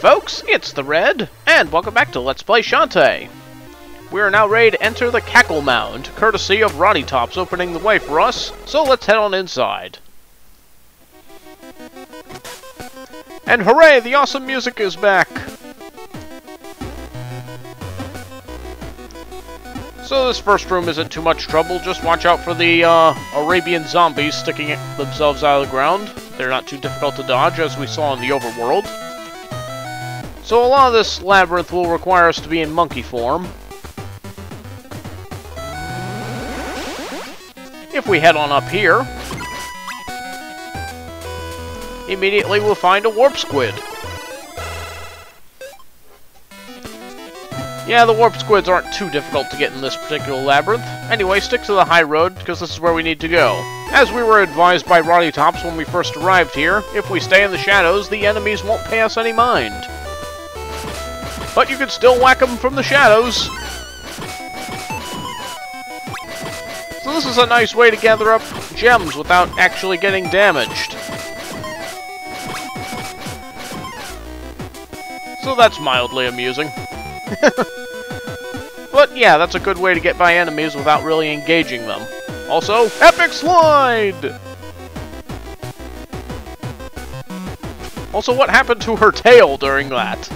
folks, it's the Red, and welcome back to Let's Play Shantae. We are now ready to enter the Cackle Mound, courtesy of Rotty Tops opening the way for us, so let's head on inside. And hooray, the awesome music is back! So this first room isn't too much trouble, just watch out for the Arabian zombies sticking themselves out of the ground. They're not too difficult to dodge, as we saw in the overworld. So a lot of this labyrinth will require us to be in monkey form. If we head on up here, immediately we'll find a warp squid. Yeah, the warp squids aren't too difficult to get in this particular labyrinth. Anyway, stick to the high road, because this is where we need to go. As we were advised by Ronnie Tops when we first arrived here, if we stay in the shadows, the enemies won't pay us any mind. But you can still whack them from the shadows! So this is a nice way to gather up gems without actually getting damaged. So that's mildly amusing. But yeah, that's a good way to get by enemies without really engaging them. Also, epic slide! Also, what happened to her tail during that?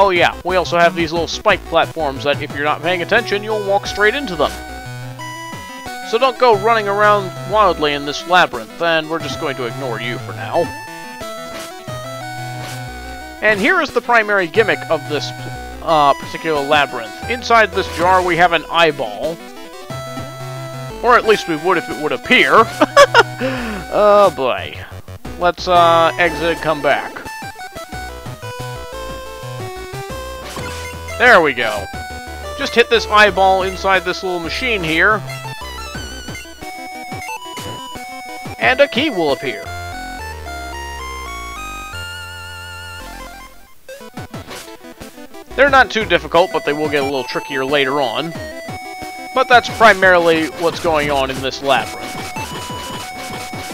Oh yeah, we also have these little spike platforms that if you're not paying attention, you'll walk straight into them. So don't go running around wildly in this labyrinth, and we're just going to ignore you for now. And here is the primary gimmick of this particular labyrinth. Inside this jar we have an eyeball. Or at least we would if it would appear. Oh boy. Let's exit and come back. There we go. Just hit this eyeball inside this little machine here. And a key will appear. They're not too difficult, but they will get a little trickier later on. But that's primarily what's going on in this labyrinth.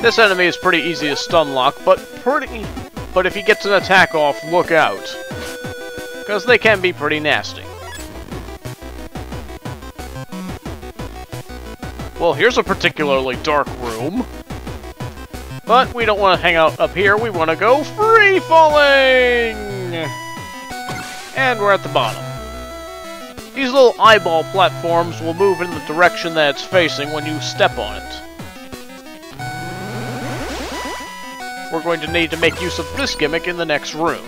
This enemy is pretty easy to stun lock, but if he gets an attack off, look out. Because they can be pretty nasty. Well, here's a particularly dark room. But we don't want to hang out up here, we want to go free falling! And we're at the bottom. These little eyeball platforms will move in the direction that it's facing when you step on it. We're going to need to make use of this gimmick in the next room,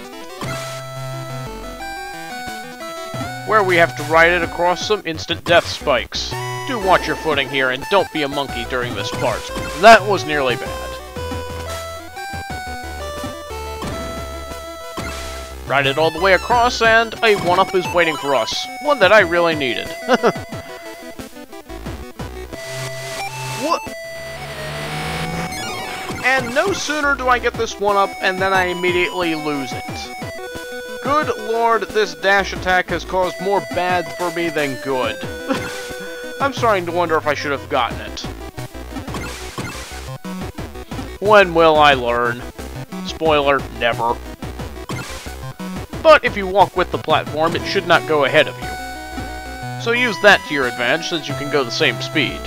where we have to ride it across some instant death spikes. Do watch your footing here, and don't be a monkey during this part. That was nearly bad. Ride it all the way across, and a 1-up is waiting for us. One that I really needed. What? And no sooner do I get this 1-up, and then I immediately lose it. Good lord, this dash attack has caused more bad for me than good. I'm starting to wonder if I should have gotten it. When will I learn? Spoiler, never. But if you walk with the platform, it should not go ahead of you. So use that to your advantage, since you can go the same speed.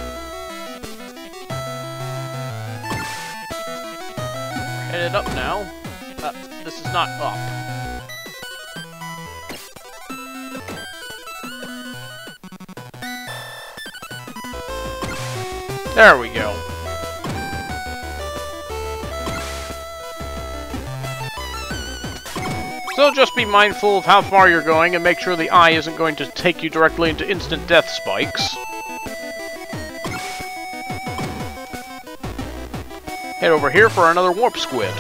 We're headed up now. This is not up. There we go. So just be mindful of how far you're going and make sure the eye isn't going to take you directly into instant death spikes. Head over here for another warp squid.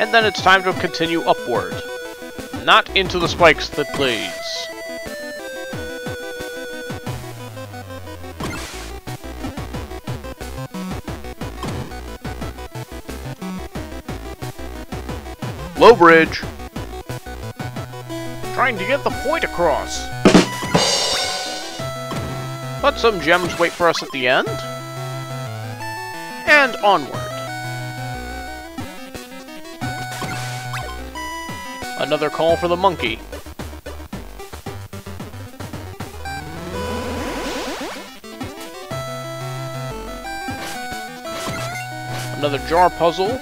And then it's time to continue upward. Not into the spikes, please. Low bridge. Trying to get the point across. But some gems wait for us at the end. And onward. Another call for the monkey. Another jar puzzle.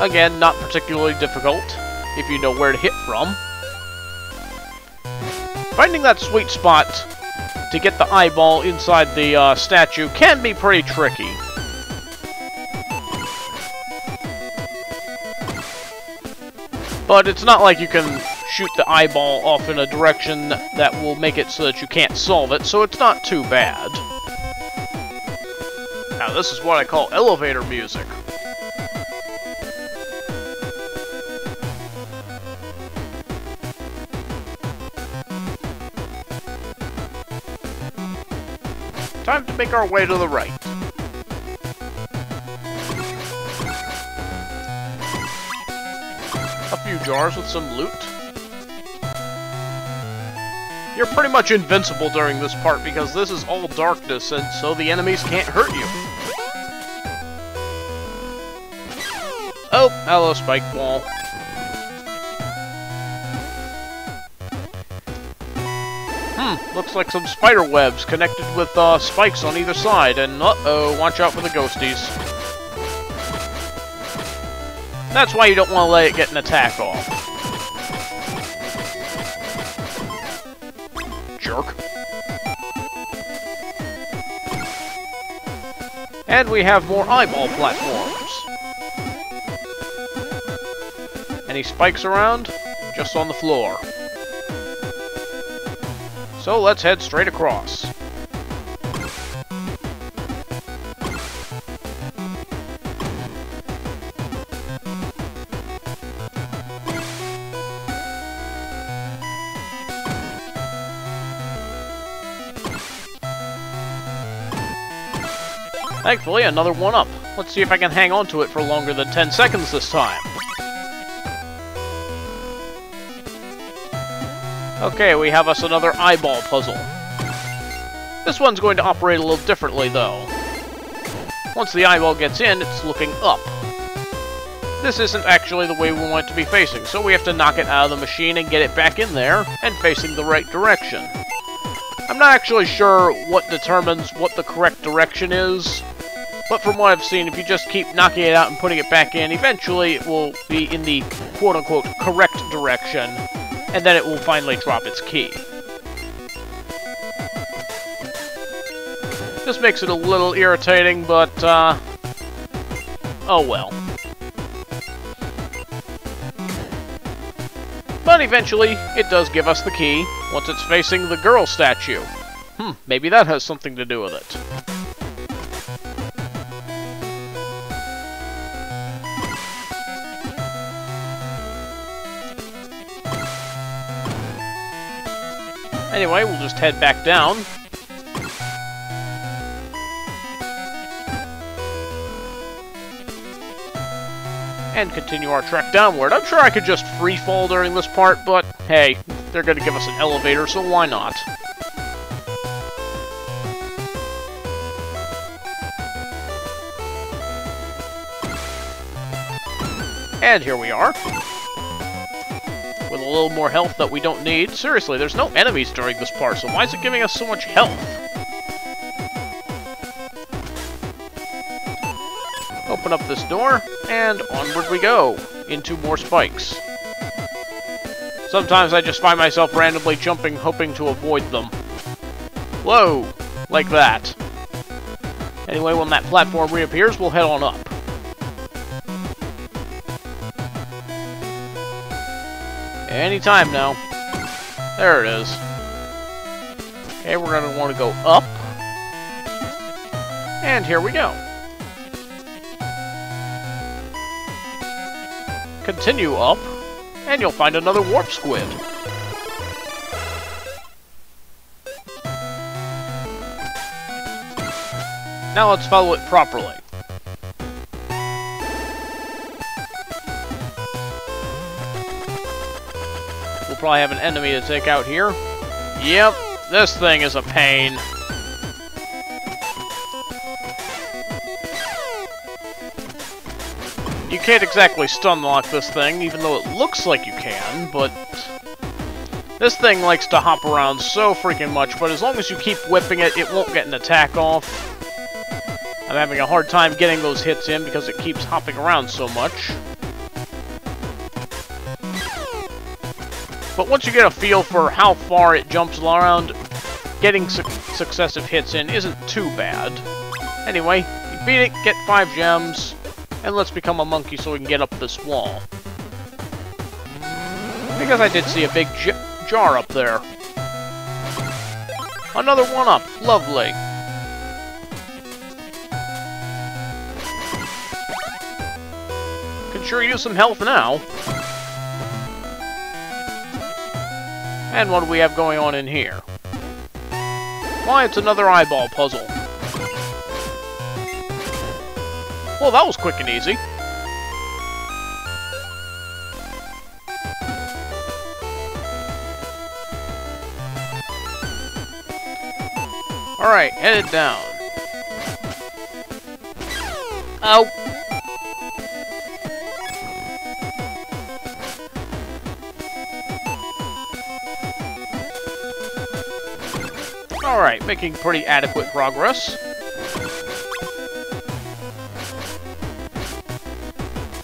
Again, not particularly difficult if you know where to hit from. Finding that sweet spot to get the eyeball inside the statue can be pretty tricky. But it's not like you can shoot the eyeball off in a direction that will make it so that you can't solve it, so it's not too bad. Now this is what I call elevator music. Time to make our way to the right. A few jars with some loot. You're pretty much invincible during this part because this is all darkness, and so the enemies can't hurt you. Oh, hello, spike ball. Looks like some spider webs connected with spikes on either side, and uh-oh, watch out for the ghosties. That's why you don't want to let it get an attack off. Jerk. And we have more eyeball platforms. Any spikes around? Just on the floor. So let's head straight across. Thankfully, another one up. Let's see if I can hang on to it for longer than 10 seconds this time. Okay, we have us another eyeball puzzle. This one's going to operate a little differently, though. Once the eyeball gets in, it's looking up. This isn't actually the way we want it to be facing, so we have to knock it out of the machine and get it back in there, and facing the right direction. I'm not actually sure what determines what the correct direction is, but from what I've seen, if you just keep knocking it out and putting it back in, eventually it will be in the quote-unquote correct direction. And then it will finally drop its key. This makes it a little irritating, but, oh well. But eventually, it does give us the key, once it's facing the girl statue. Maybe that has something to do with it. Anyway, we'll just head back down. And continue our trek downward. I'm sure I could just freefall during this part, but hey, they're going to give us an elevator, so why not? And here we are. With a little more health that we don't need. Seriously, there's no enemies during this part, so why is it giving us so much health? Open up this door, and onward we go, into more spikes. Sometimes I just find myself randomly jumping, hoping to avoid them. Whoa! Like that. Anyway, when that platform reappears, we'll head on up. Any time now. There it is. Okay, we're going to want to go up. And here we go. Continue up, and you'll find another warp squid. Now let's follow it properly. Probably have an enemy to take out here. Yep, this thing is a pain. You can't exactly stunlock this thing, even though it looks like you can, but... this thing likes to hop around so freaking much, but as long as you keep whipping it, it won't get an attack off. I'm having a hard time getting those hits in because it keeps hopping around so much. But once you get a feel for how far it jumps around, getting successive hits in isn't too bad. Anyway, you beat it, get 5 gems, and let's become a monkey so we can get up this wall. Because I did see a big jar up there. Another one up, lovely. Can sure use some health now. And what do we have going on in here? Why, it's another eyeball puzzle. Well, that was quick and easy. Alright, headed down. Oh! Alright, making pretty adequate progress.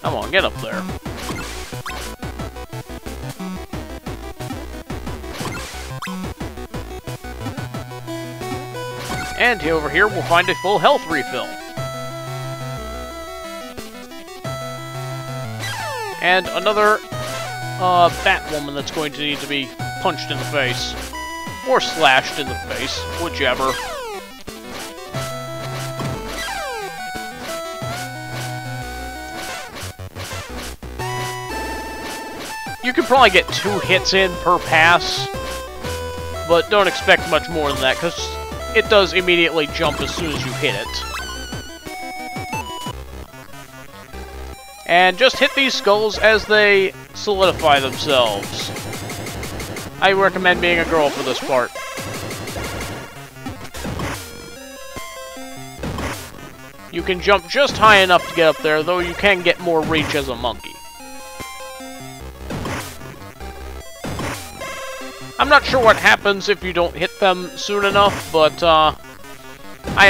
Come on, get up there. And over here, we'll find a full health refill. And another Batwoman that's going to need to be punched in the face. Or slashed in the face, whichever. You can probably get 2 hits in per pass, but don't expect much more than that, because it does immediately jump as soon as you hit it. And just hit these skulls as they solidify themselves. I recommend being a girl for this part. You can jump just high enough to get up there, though you can get more reach as a monkey. I'm not sure what happens if you don't hit them soon enough, but I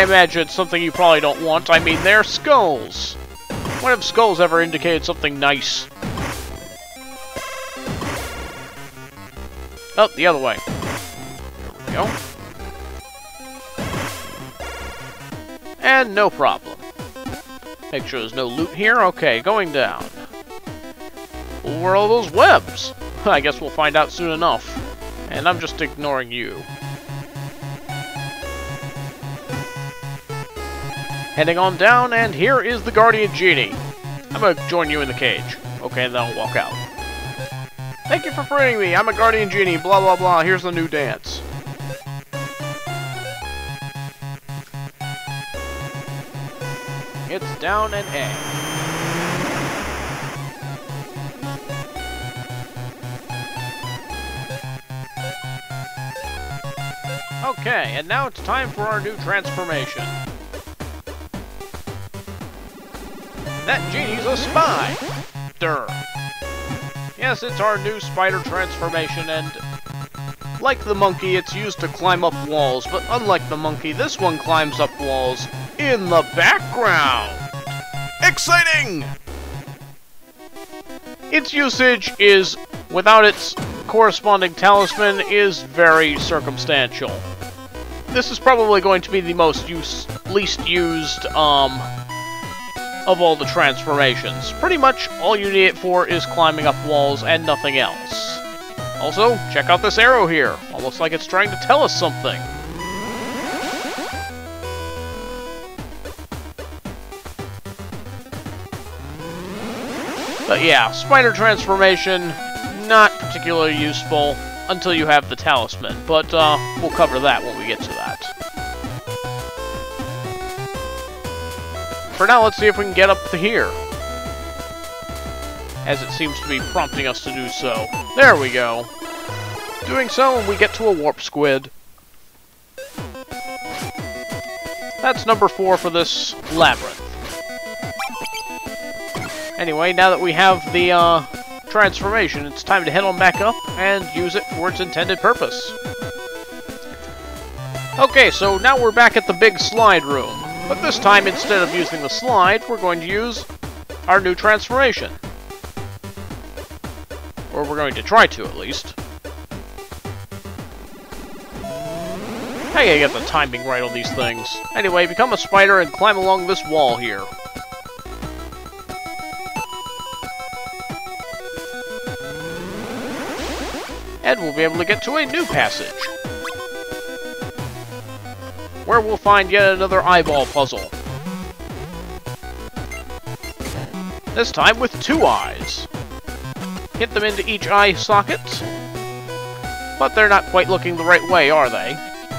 imagine it's something you probably don't want. I mean, they're skulls. When have skulls ever indicated something nice? Oh, the other way. There we go. And no problem. Make sure there's no loot here. Okay, going down. Where are all those webs? I guess we'll find out soon enough. And I'm just ignoring you. Heading on down, and here is the Guardian Genie. I'm gonna join you in the cage. Okay, then I'll walk out. Thank you for freeing me. I'm a Guardian Genie. Blah, blah, blah. Here's the new dance. It's down and A. Okay, and now it's time for our new transformation. That genie's a spy! Durr. Yes, it's our new spider transformation, and like the monkey, it's used to climb up walls, but unlike the monkey, this one climbs up walls in the background! Exciting! Its usage is, without its corresponding talisman, is very circumstantial. This is probably going to be the least used, of all the transformations. Pretty much all you need it for is climbing up walls and nothing else. Also, check out this arrow here. Almost like it's trying to tell us something. But yeah, spider transformation, not particularly useful until you have the talisman, but we'll cover that when we get to that. For now, let's see if we can get up to here. As it seems to be prompting us to do so. There we go. Doing so, and we get to a warp squid. That's number 4 for this labyrinth. Anyway, now that we have the transformation, it's time to head on back up and use it for its intended purpose. Okay, so now we're back at the big slide room. But this time, instead of using the slide, we're going to use our new transformation. Or we're going to try to, at least. I gotta get the timing right on these things. Anyway, become a spider and climb along this wall here. And we'll be able to get to a new passage, where we'll find yet another eyeball puzzle. This time with two eyes. Hit them into each eye socket. But they're not quite looking the right way, are they?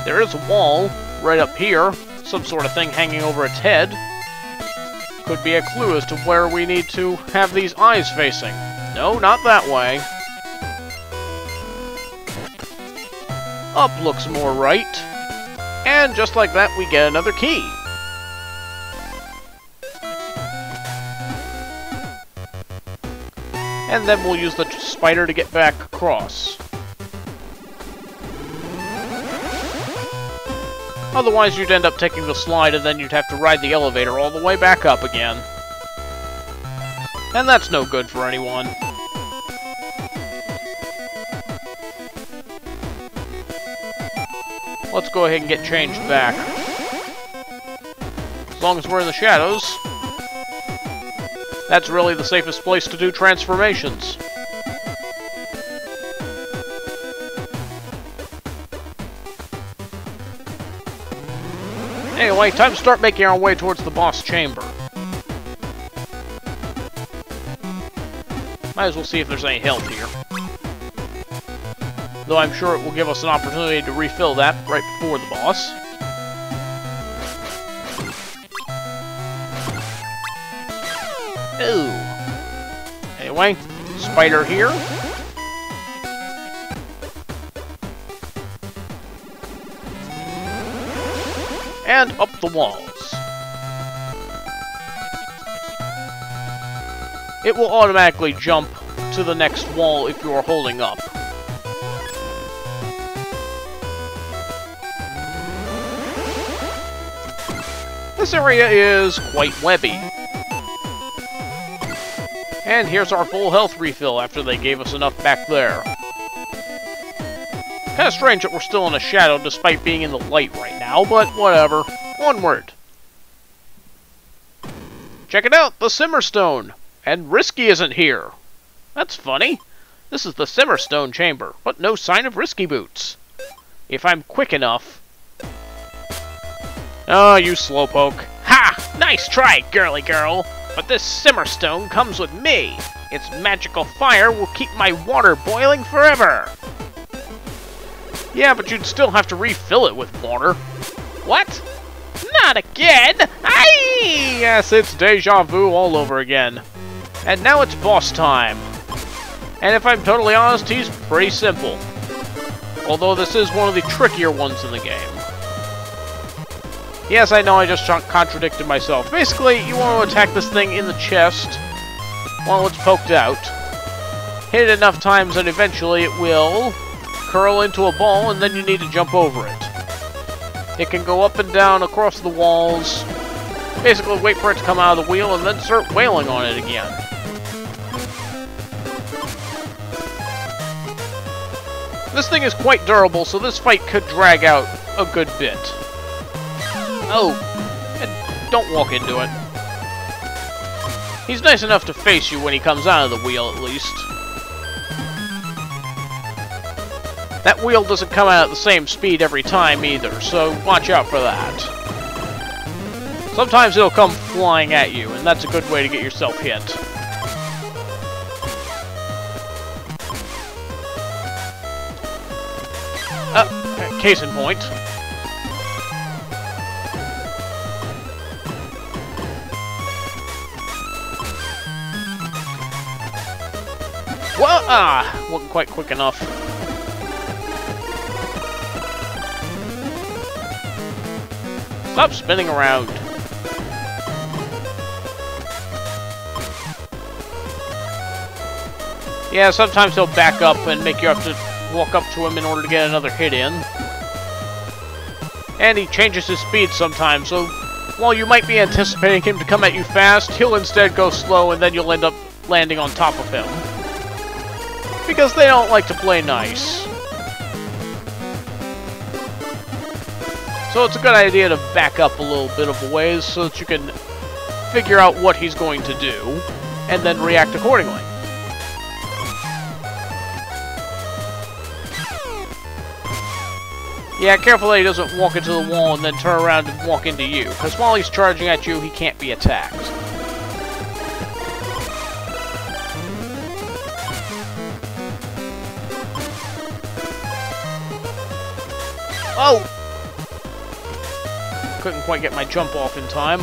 There is a wall right up here, some sort of thing hanging over its head. Could be a clue as to where we need to have these eyes facing. No, not that way. Up looks more right. And just like that, we get another key. And then we'll use the spider to get back across. Otherwise, you'd end up taking the slide, and then you'd have to ride the elevator all the way back up again. And that's no good for anyone. Let's go ahead and get changed back. As long as we're in the shadows, that's really the safest place to do transformations. Anyway, time to start making our way towards the boss chamber. Might as well see if there's any health here. Though I'm sure it will give us an opportunity to refill that right before the boss. Ooh. Anyway, spider here. And up the walls. It will automatically jump to the next wall if you are holding up. This area is quite webby. And here's our full health refill after they gave us enough back there. Kinda strange that we're still in a shadow despite being in the light right now, but whatever. Onward. Check it out, the Simmer Stone. And Risky isn't here. That's funny. This is the Simmer Stone chamber, but no sign of Risky Boots. If I'm quick enough. Oh, you slowpoke. Ha! Nice try, girly girl! But this Simmer Stone comes with me! Its magical fire will keep my water boiling forever! Yeah, but you'd still have to refill it with water. What? Not again! Aye! Yes, it's deja vu all over again. And now it's boss time. And if I'm totally honest, he's pretty simple. Although this is one of the trickier ones in the game. Yes, I know I just contradicted myself. Basically, you want to attack this thing in the chest while it's poked out. Hit it enough times and eventually it will curl into a ball and then you need to jump over it. It can go up and down across the walls. Basically, wait for it to come out of the wheel and then start wailing on it again. This thing is quite durable, so this fight could drag out a good bit. Oh, and don't walk into it. He's nice enough to face you when he comes out of the wheel, at least. That wheel doesn't come out at the same speed every time either, so watch out for that. Sometimes it'll come flying at you, and that's a good way to get yourself hit. Case in point. Well, wasn't quite quick enough. Stop spinning around. Yeah, sometimes he'll back up and make you have to walk up to him in order to get another hit in. And he changes his speed sometimes, so while you might be anticipating him to come at you fast, he'll instead go slow and then you'll end up landing on top of him. Because they don't like to play nice. So it's a good idea to back up a little bit of a ways so that you can figure out what he's going to do, and then react accordingly. Yeah, careful that he doesn't walk into the wall and then turn around and walk into you, because while he's charging at you, he can't be attacked. Oh! Couldn't quite get my jump off in time.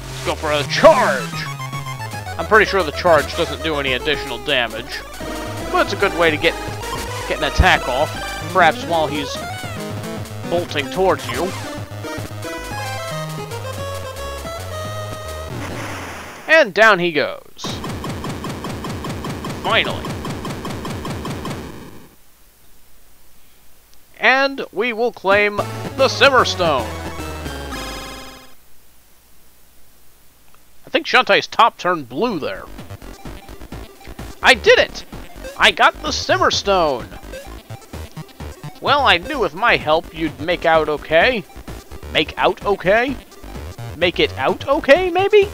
Let's go for a charge! I'm pretty sure the charge doesn't do any additional damage, but it's a good way to get an attack off, perhaps while he's bolting towards you. And down he goes. Finally. And we will claim the Simmer Stone. I think Shantae's top turned blue there. I did it! I got the Simmer Stone! Well, I knew with my help you'd make out okay. Make out okay? Make it out okay, maybe?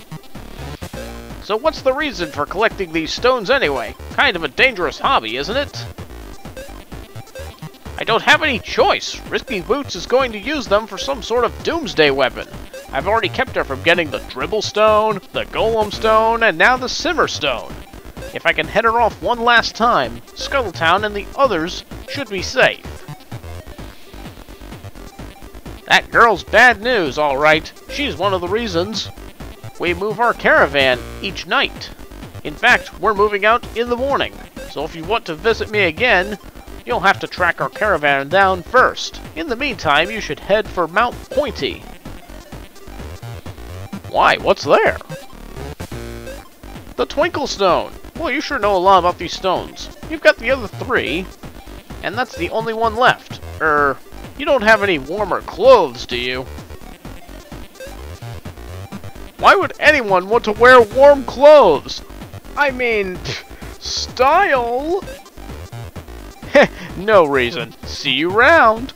So what's the reason for collecting these stones anyway? Kind of a dangerous hobby, isn't it? I don't have any choice. Risky Boots is going to use them for some sort of doomsday weapon. I've already kept her from getting the Dribble Stone, the Golem Stone, and now the Simmer Stone. If I can head her off one last time, Scuttletown and the others should be safe. That girl's bad news, all right. She's one of the reasons we move our caravan each night. In fact, we're moving out in the morning, so if you want to visit me again, you'll have to track our caravan down first. In the meantime, you should head for Mount Pointy. Why, what's there? The Twinkle Stone. Well, you sure know a lot about these stones. You've got the other three, and that's the only one left. You don't have any warmer clothes, do you? Why would anyone want to wear warm clothes? I mean, style? No reason. See you round.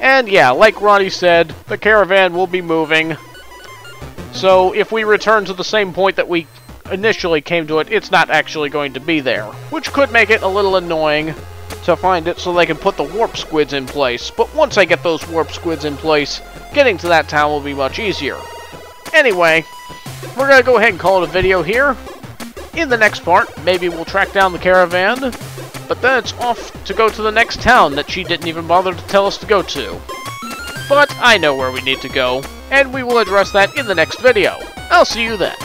And yeah, like Ronnie said, the caravan will be moving. So if we return to the same point that we initially came to it, it's not actually going to be there. Which could make it a little annoying to find it so they can put the warp squids in place. But once I get those warp squids in place, getting to that town will be much easier. Anyway, we're going to go ahead and call it a video here. In the next part, maybe we'll track down the caravan. But then it's off to go to the next town that she didn't even bother to tell us to go to. But I know where we need to go, and we will address that in the next video. I'll see you then.